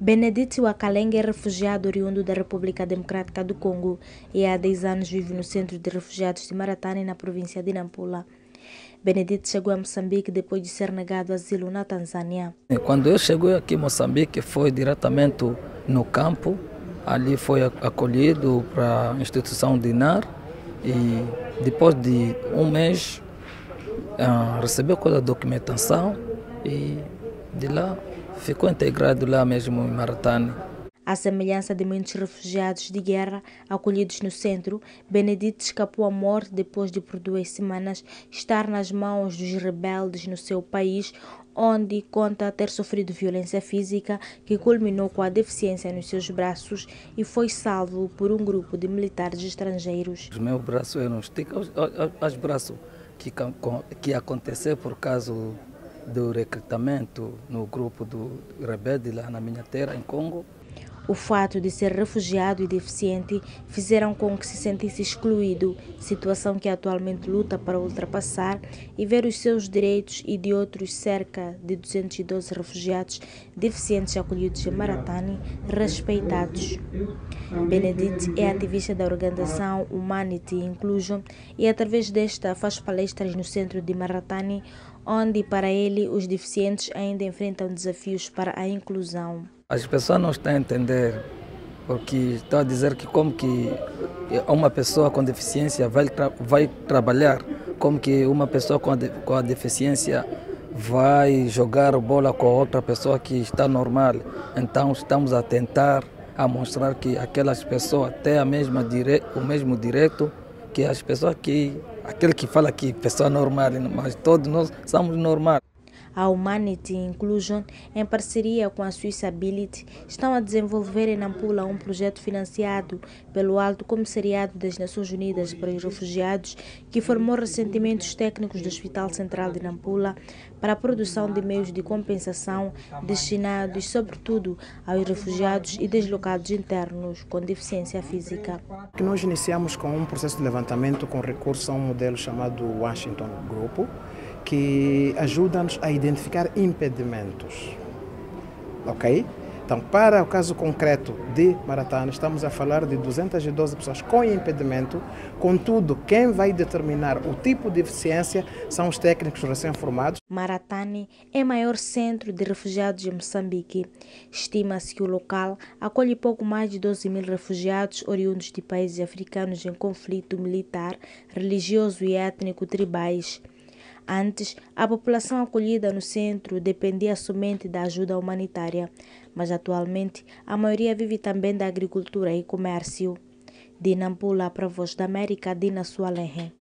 Benedito Wakalenga é refugiado oriundo da República Democrática do Congo e há 10 anos vive no centro de refugiados de Maratane, na província de Nampula. Benedito chegou a Moçambique depois de ser negado asilo na Tanzânia. Quando eu cheguei aqui em Moçambique, foi diretamente no campo. Ali foi acolhido para a instituição de NAR e depois de um mês recebeu toda a documentação e de lá ficou integrado lá mesmo em Maratane. À semelhança de muitos refugiados de guerra acolhidos no centro, Benedito escapou à morte depois de, por 2 semanas, estar nas mãos dos rebeldes no seu país, onde conta ter sofrido violência física que culminou com a deficiência nos seus braços e foi salvo por um grupo de militares estrangeiros. Os meus braços eram os braços que aconteceu por causa do recrutamento no grupo do rebelde lá na minha terra, em Congo. O fato de ser refugiado e deficiente fizeram com que se sentisse excluído, situação que atualmente luta para ultrapassar e ver os seus direitos e de outros cerca de 212 refugiados deficientes acolhidos em Maratane respeitados. Benedito é ativista da organização Humanity Inclusion e através desta faz palestras no centro de Maratane, onde para ele os deficientes ainda enfrentam desafios para a inclusão. As pessoas não estão a entender, porque estão a dizer que como que uma pessoa com deficiência vai trabalhar, como que uma pessoa com a deficiência vai jogar bola com outra pessoa que está normal. Então estamos a tentar a mostrar que aquelas pessoas têm o mesmo direito que as pessoas aquele que fala que pessoa normal, mas todos nós somos normais. A Humanity Inclusion, em parceria com a Swiss Ability, estão a desenvolver em Nampula um projeto financiado pelo Alto Comissariado das Nações Unidas para os Refugiados, que formou recentemente os técnicos do Hospital Central de Nampula para a produção de meios de compensação destinados, sobretudo, aos refugiados e deslocados internos com deficiência física. Nós iniciamos com um processo de levantamento com recurso a um modelo chamado Washington Group, que ajuda-nos a identificar impedimentos, ok? Então, para o caso concreto de Maratane, estamos a falar de 212 pessoas com impedimento, contudo, quem vai determinar o tipo de deficiência são os técnicos recém-formados. Maratane é o maior centro de refugiados de Moçambique. Estima-se que o local acolhe pouco mais de 12 mil refugiados oriundos de países africanos em conflito militar, religioso e étnico-tribais. Antes, a população acolhida no centro dependia somente da ajuda humanitária, mas atualmente a maioria vive também da agricultura e comércio. De Nampula, para a Voz da América, Adina Sualehe.